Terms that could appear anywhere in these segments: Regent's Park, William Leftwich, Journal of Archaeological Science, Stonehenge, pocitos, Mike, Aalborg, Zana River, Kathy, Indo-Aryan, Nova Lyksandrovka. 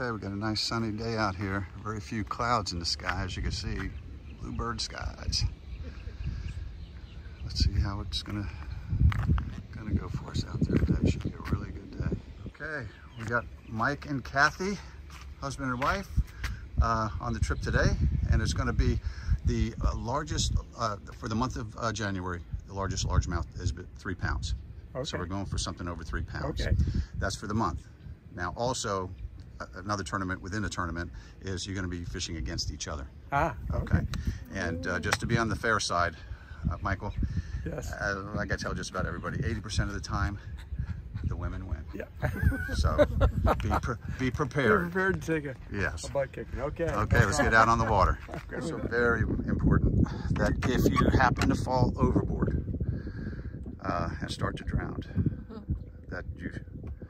Okay, we got a nice sunny day out here. Very few clouds in the sky, as you can see. Bluebird skies. Let's see how it's gonna go for us out there today. Should be a really good day. Okay, we got Mike and Kathy, husband and wife, on the trip today, and it's gonna be the largest for the month of January. The largest largemouth is 3 pounds. Okay. So we're going for something over 3 pounds. Okay. That's for the month. Now also, another tournament within a tournament is you're going to be fishing against each other. Ah, okay. And just to be on the fair side, Michael, yes. Like I tell just about everybody, 80% of the time, the women win. Yeah. So be prepared. Be prepared to take a butt kicking. Okay. Okay, let's get out on the water. So very important that if you happen to fall overboard and start to drown, that you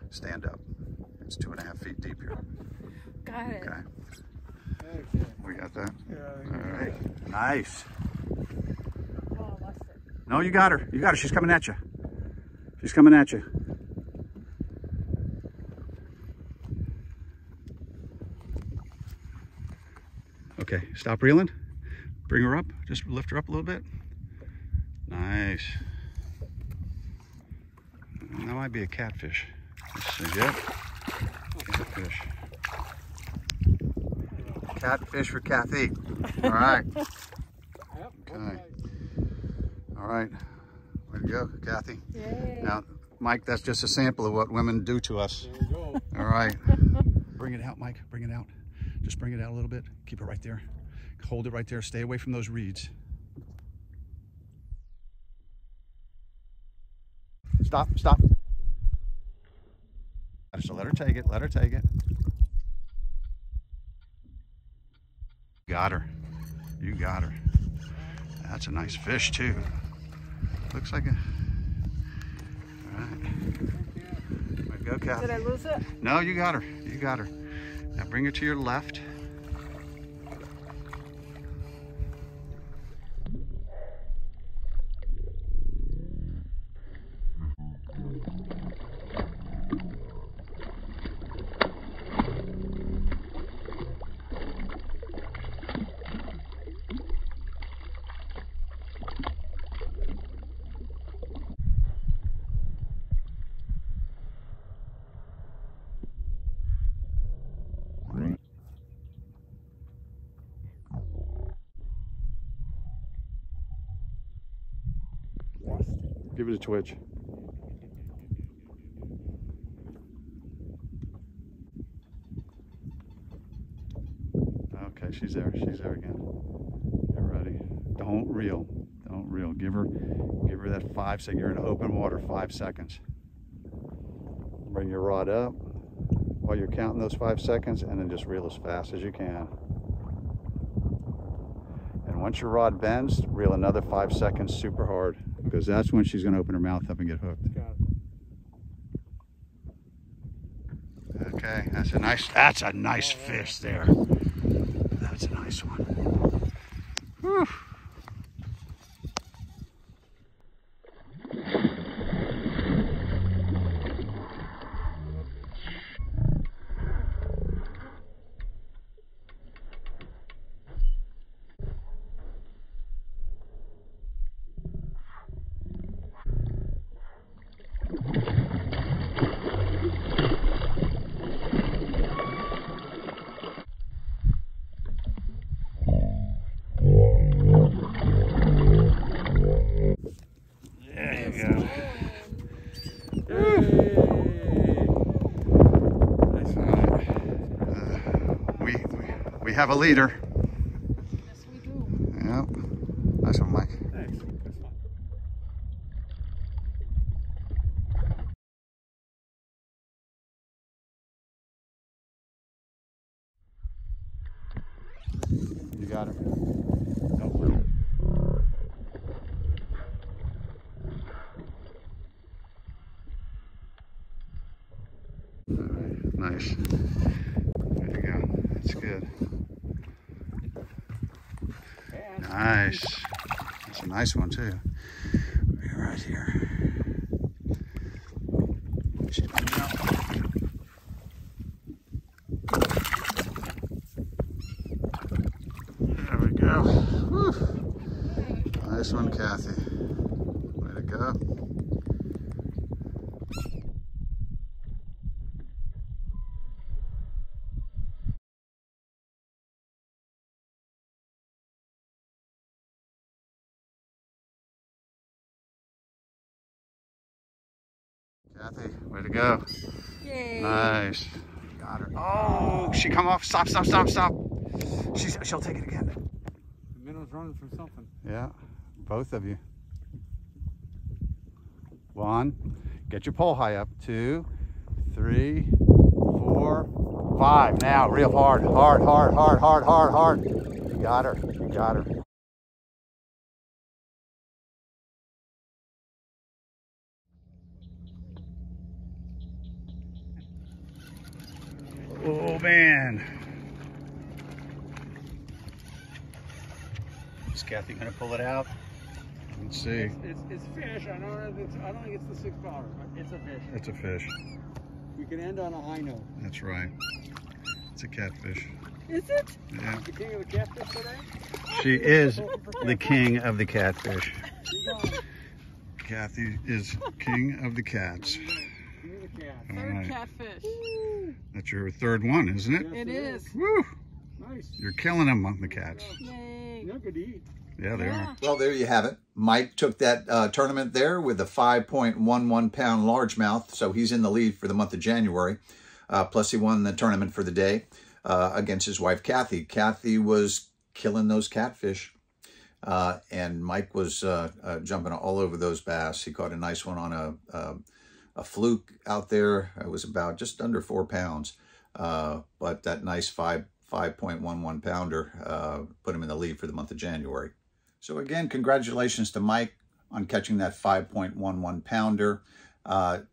stand up. It's 2.5 feet deep here. Got it. Okay. We got that? Yeah, all right. Nice. Oh, I lost it. No, you got her. You got her. She's coming at you. She's coming at you. Okay. Stop reeling. Bring her up. Just lift her up a little bit. Nice. That might be a catfish. Let's see. Yep. Catfish. Catfish for Kathy. All right. Okay. All right. Way to go, Kathy. Yay. Now, Mike, that's just a sample of what women do to us. There you go. All right. Bring it out, Mike. Bring it out. Just bring it out a little bit. Keep it right there. Hold it right there. Stay away from those reeds. Stop. Stop. So let her take it, let her take it. Got her. You got her. That's a nice fish too. Looks like a... All right. There we go, Kathy. Did I lose it? No, you got her. You got her. Now bring her to your left. Give it a twitch. Okay, she's there. She's there again. Get ready. Don't reel. Don't reel. Give her that 5 seconds. You're in open water. 5 seconds. Bring your rod up while you're counting those 5 seconds, and then just reel as fast as you can. And once your rod bends, reel another 5 seconds super hard. Because that's when she's going to open her mouth up and get hooked. Got it. Okay, that's a nice fish there. That's a nice one. Whew. We have a leader. Yes, we do. Yep. Nice one, Mike. Thanks. You got him. Nice. There you go. That's good. Nice. That's a nice one too. We're right here. She's coming out. Nice one, Kathy. Way to go. Kathy, way to go. Yay. Nice. Got her. Oh, she come off. Stop, stop, stop, stop. She'll take it again. The minnow's running from something. Yeah, both of you. One, get your pole high up. 2, 3, 4, 5. Now, real hard, hard, hard, hard, hard, hard, hard. You got her, you got her. Oh man. Is Kathy gonna pull it out? Let's see. It's fish. I don't know if it's, I don't think it's the 6 pounder. It's a fish. It's a fish. We can end on a high note. That's right. It's a catfish. Is it? Yeah. The king of the catfish today? She is the king of the catfish. Kathy is king of the cats. You're the cat. Third catfish. That's your third one, isn't it? Yes, it is. Woo! Nice. You're killing them on the cats. Yay. They're good to eat. Yeah, they are. Well, there you have it. Mike took that tournament there with a 5.11-pound largemouth, so he's in the lead for the month of January. Plus, he won the tournament for the day against his wife, Kathy. Kathy was killing those catfish, and Mike was jumping all over those bass. He caught a nice one on a fluke out there. It was about just under 4 pounds, but that nice 5.11 pounder put him in the lead for the month of January. So again, congratulations to Mike on catching that 5.11 pounder.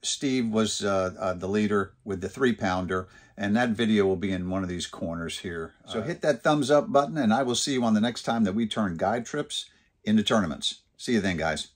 Steve was the leader with the 3 pounder, and that video will be in one of these corners here. So hit that thumbs up button, and I will see you on the next time that we turn guide trips into tournaments. See you then, guys.